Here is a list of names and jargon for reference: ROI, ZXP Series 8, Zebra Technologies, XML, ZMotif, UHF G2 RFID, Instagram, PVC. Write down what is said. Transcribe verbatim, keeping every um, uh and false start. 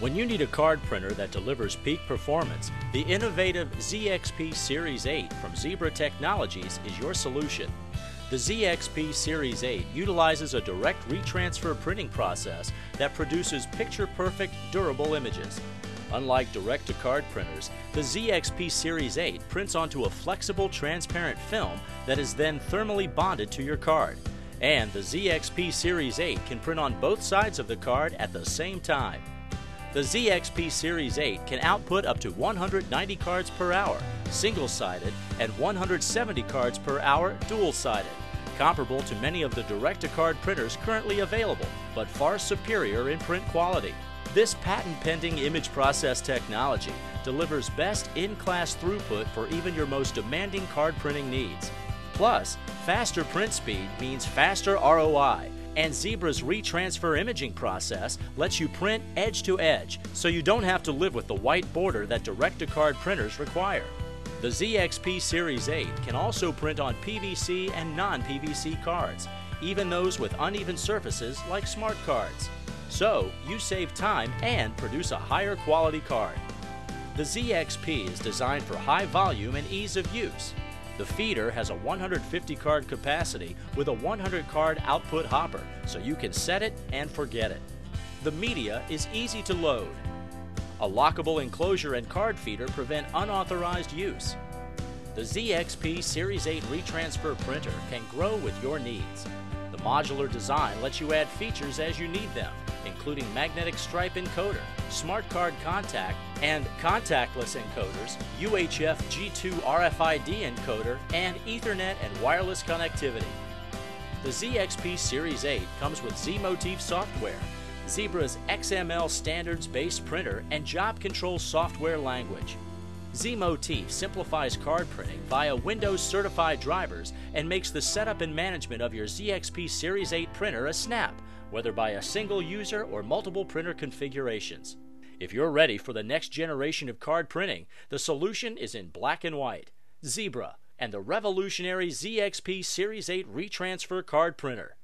When you need a card printer that delivers peak performance, the innovative Z X P Series eight from Zebra Technologies is your solution. The Z X P Series eight utilizes a direct retransfer printing process that produces picture-perfect, durable images. Unlike direct-to-card printers, the Z X P Series eight prints onto a flexible, transparent film that is then thermally bonded to your card. And the Z X P Series eight can print on both sides of the card at the same time. The Z X P Series eight can output up to one hundred ninety cards per hour, single-sided, and one hundred seventy cards per hour, dual-sided, comparable to many of the direct-to-card printers currently available, but far superior in print quality. This patent-pending image process technology delivers best-in-class throughput for even your most demanding card printing needs. Plus, faster print speed means faster R O I. And Zebra's retransfer imaging process lets you print edge to edge, so you don't have to live with the white border that direct-to-card printers require. The Z X P Series eight can also print on P V C and non-P V C cards, even those with uneven surfaces like smart cards. So you save time and produce a higher quality card. The Z X P is designed for high volume and ease of use. The feeder has a one hundred fifty card capacity with a one hundred card output hopper, so you can set it and forget it. The media is easy to load. A lockable enclosure and card feeder prevent unauthorized use. The Z X P Series eight retransfer printer can grow with your needs. The modular design lets you add features as you need them, including magnetic stripe encoder, smart card contact, and contactless encoders, U H F G two R F I D encoder, and Ethernet and wireless connectivity. The Z X P Series eight comes with ZMotif software, Zebra's X M L standards-based printer and job control software language. ZMotif simplifies card printing via Windows-certified drivers and makes the setup and management of your Z X P Series eight printer a snap, whether by a single user or multiple printer configurations. If you're ready for the next generation of card printing, the solution is in black and white. Zebra and the revolutionary Z X P Series eight retransfer card printer.